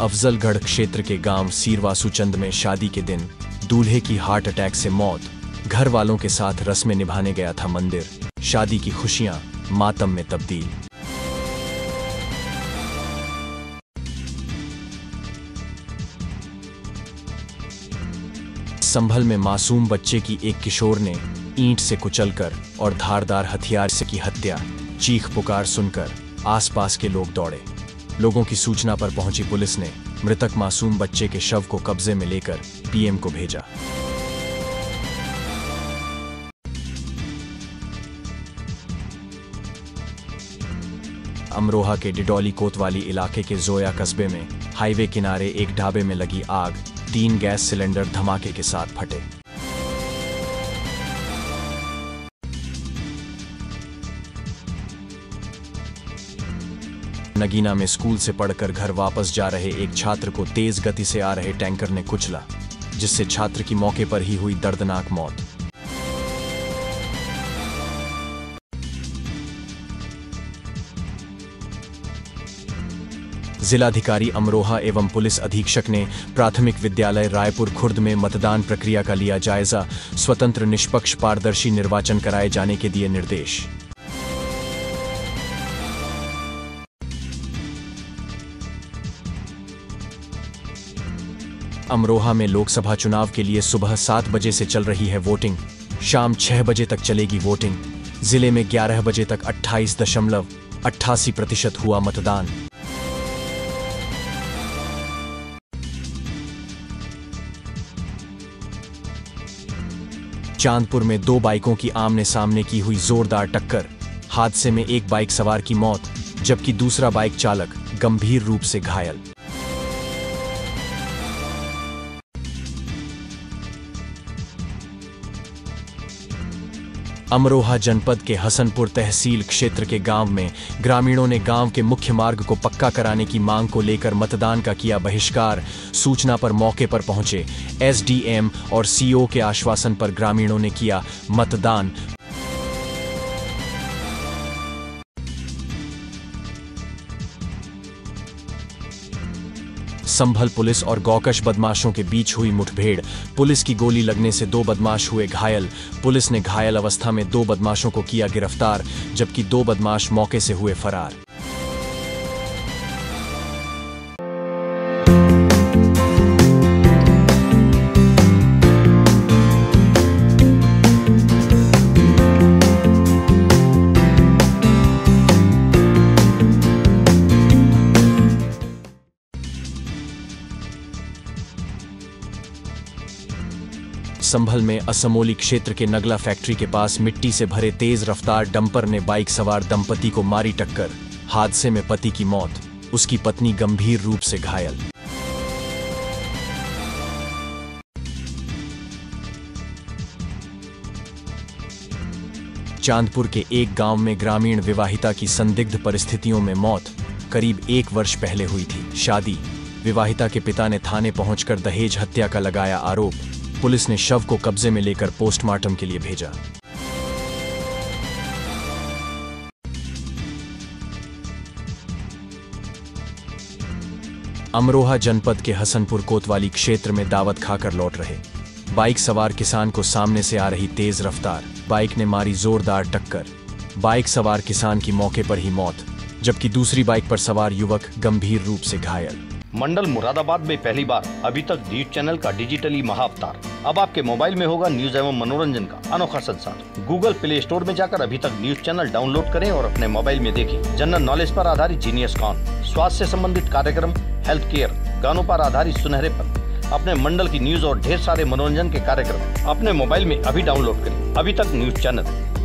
अफजलगढ़ क्षेत्र के गांव सिरवा सुचंद में शादी के दिन दूल्हे की हार्ट अटैक से मौत, घर वालों के साथ रस्में निभाने गया था मंदिर, शादी की खुशियां मातम में तब्दील। संभल में मासूम बच्चे की एक किशोर ने ईंट से कुचलकर और धारदार हथियार से की हत्या। चीख पुकार सुनकर आसपास के लोग दौड़े। लोगों की सूचना पर पहुंची पुलिस ने मृतक मासूम बच्चे के शव को कब्जे में लेकर पीएम को भेजा। अमरोहा के डिडौली कोतवाली इलाके के जोया कस्बे में हाईवे किनारे एक ढाबे में लगी आग, 3 गैस सिलेंडर धमाके के साथ फटे। नगीना में स्कूल से पढ़कर घर वापस जा रहे एक छात्र को तेज गति से आ रहे टैंकर ने कुचला, जिससे छात्र की मौके पर ही हुई दर्दनाक मौत। जिलाधिकारी अमरोहा एवं पुलिस अधीक्षक ने प्राथमिक विद्यालय रायपुर खुर्द में मतदान प्रक्रिया का लिया जायजा, स्वतंत्र निष्पक्ष पारदर्शी निर्वाचन कराए जाने के दिए निर्देश। अमरोहा में लोकसभा चुनाव के लिए सुबह 7 बजे से चल रही है वोटिंग, शाम 6 बजे तक चलेगी वोटिंग। जिले में 11 बजे तक 28.88% हुआ मतदान। चांदपुर में 2 बाइकों की आमने सामने की हुई जोरदार टक्कर, हादसे में एक बाइक सवार की मौत जबकि दूसरा बाइक चालक गंभीर रूप से घायल। अमरोहा जनपद के हसनपुर तहसील क्षेत्र के गांव में ग्रामीणों ने गांव के मुख्य मार्ग को पक्का कराने की मांग को लेकर मतदान का किया बहिष्कार। सूचना पर मौके पर पहुंचे एसडीएम और सीओ के आश्वासन पर ग्रामीणों ने किया मतदान। संभल पुलिस और गौकश बदमाशों के बीच हुई मुठभेड़, पुलिस की गोली लगने से 2 बदमाश हुए घायल। पुलिस ने घायल अवस्था में 2 बदमाशों को किया गिरफ्तार, जबकि 2 बदमाश मौके से हुए फरार। संभल में असमोली क्षेत्र के नगला फैक्ट्री के पास मिट्टी से भरे तेज रफ्तार डंपर ने बाइक सवार दंपति को मारी टक्कर, हादसे में पति की मौत, उसकी पत्नी गंभीर रूप से घायल। चांदपुर के एक गांव में ग्रामीण विवाहिता की संदिग्ध परिस्थितियों में मौत, करीब 1 वर्ष पहले हुई थी शादी। विवाहिता के पिता ने थाने पहुंचकर दहेज हत्या का लगाया आरोप, पुलिस ने शव को कब्जे में लेकर पोस्टमार्टम के लिए भेजा। अमरोहा जनपद के हसनपुर कोतवाली क्षेत्र में दावत खाकर लौट रहे बाइक सवार किसान को सामने से आ रही तेज रफ्तार बाइक ने मारी जोरदार टक्कर। बाइक सवार किसान की मौके पर ही मौत, जबकि दूसरी बाइक पर सवार युवक गंभीर रूप से घायल। मंडल मुरादाबाद में पहली बार अभी तक न्यूज चैनल का डिजिटली महाअवतार, अब आपके मोबाइल में होगा न्यूज एवं मनोरंजन का अनोखा संसार। गूगल प्ले स्टोर में जाकर अभी तक न्यूज चैनल डाउनलोड करें और अपने मोबाइल में देखें। जनरल नॉलेज पर आधारित जीनियस कॉन, स्वास्थ्य से संबंधित कार्यक्रम, हेल्थ केयर, गानों पर आधारित सुनहरे पल, अपने मंडल की न्यूज और ढेर सारे मनोरंजन के कार्यक्रम अपने मोबाइल में अभी डाउनलोड करें। अभी तक न्यूज चैनल।